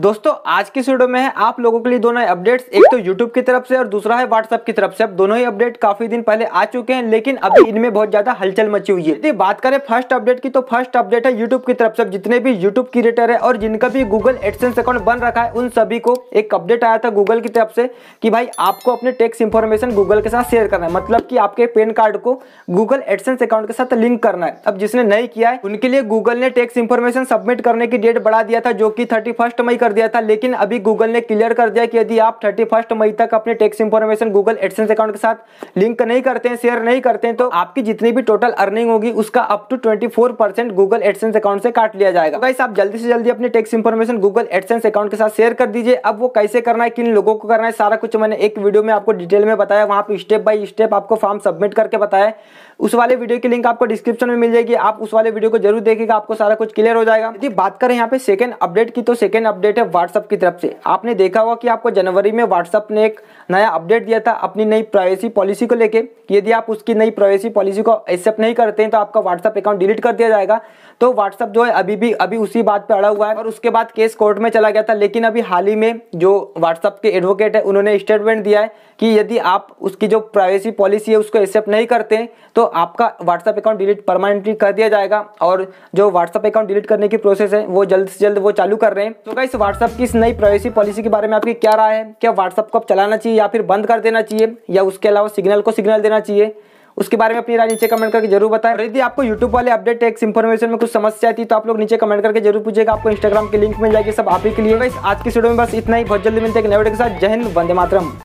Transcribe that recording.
दोस्तों आज की वीडियो में है आप लोगों के लिए दो नए अपडेट्स, एक तो YouTube की तरफ से और दूसरा है WhatsApp की तरफ से। अब दोनों ही अपडेट काफी दिन पहले आ चुके हैं, लेकिन अभी इनमें बहुत ज्यादा हलचल मची हुई है। यदि बात करें फर्स्ट अपडेट की, तो फर्स्ट अपडेट है YouTube की तरफ से। जितने भी YouTube क्रिएटर है और जिनका भी Google AdSense अकाउंट बन रखा है, उन सभी को एक अपडेट आया था गूगल की तरफ से कि भाई आपको अपने टैक्स इंफॉर्मेशन गूगल के साथ शेयर करना है, मतलब कि आपके पैन कार्ड को गूगल AdSense अकाउंट के साथ लिंक करना है। अब जिसने नहीं किया है उनके लिए गूगल ने टैक्स इंफॉर्मेशन सबमिट करने की डेट बढ़ा दिया था, जो कि 31 मई कर दिया था। लेकिन अभी गूगल ने क्लियर कर दिया कि यदि आप 31 मई तक अपने tax information Google AdSense account के साथ लिंक नहीं करते हैं, शेयर नहीं करते हैं, तो आपकी जितनी भी टोटल अर्निंग होगी उसका up to 24% Google AdSense account से काट लिया जाएगा। गाइस आप जल्दी से जल्दी अपने tax information Google AdSense account के साथ शेयर कर दीजिए। अब वो कैसे करना है, किन लोगों को करना है, सारा कुछ मैंने एक वीडियो में आपको डिटेल में बताया, वहां पर स्टेप बाय स्टेप आपको फॉर्म सबमिट करके बताया। उस वाले वीडियो की लिंक आपको डिस्क्रिप्शन में मिल जाएगी, आप उस वाले वीडियो को जरूर देखिएगा, आपको सारा कुछ क्लियर हो जाएगा। यदि बात करें यहाँ पे सेकंड अपडेट की, तो सेकंड अपडेट है WhatsApp की तरफ से। आपने देखा होगा कि आपको जनवरी में WhatsApp ने एक नया अपडेट दिया था अपनी नई प्राइवेसी पॉलिसी को लेके। यदि आप उसकी नई प्राइवेसी पॉलिसी को एक्सेप्ट नहीं करते हैं तो आपका WhatsApp अकाउंट डिलीट कर दिया जाएगा। तो WhatsApp जो है अभी उसी बात पे अड़ा हुआ है और उसके बाद केस कोर्ट में चला गया था। लेकिन अभी हाल ही में जो WhatsApp के एडवोकेट है उन्होंने स्टेटमेंट दिया है कि यदि आप उसकी जो प्राइवेसी पॉलिसी है उसको एक्सेप्ट नहीं करते हैं तो आपका WhatsApp अकाउंट डिलीट परमानेंटली कर दिया जाएगा, और जो WhatsApp अकाउंट डिलीट करने की प्रोसेस है वो जल्द से जल्द वो चालू कर रहे हैं। तो गाइस WhatsApp की इस नई प्राइवेसी पॉलिसी के बारे में आपकी क्या राय है? क्या WhatsApp को अब चलाना चाहिए या फिर बंद कर देना चाहिए, या उसके अलावा सिग्नल को सिग्नल देना चाहिए? उसके बारे में अपनी राय नीचे कमेंट करके जरूर बताएं। यदि आपको YouTube वाले अपडेट टैक्स इंफॉर्मेशन में कुछ समस्या आती है तो आप लोग नीचे कमेंट करके जरूर पूछिएगा, आपको Instagram की लिंक मिल जाएगी, सब आप ही के लिए। गाइस आज की वीडियो में बस इतना ही, बहुत जल्दी मिलते हैं एक नए वीडियो के साथ। जय हिंद, वंदे मातरम।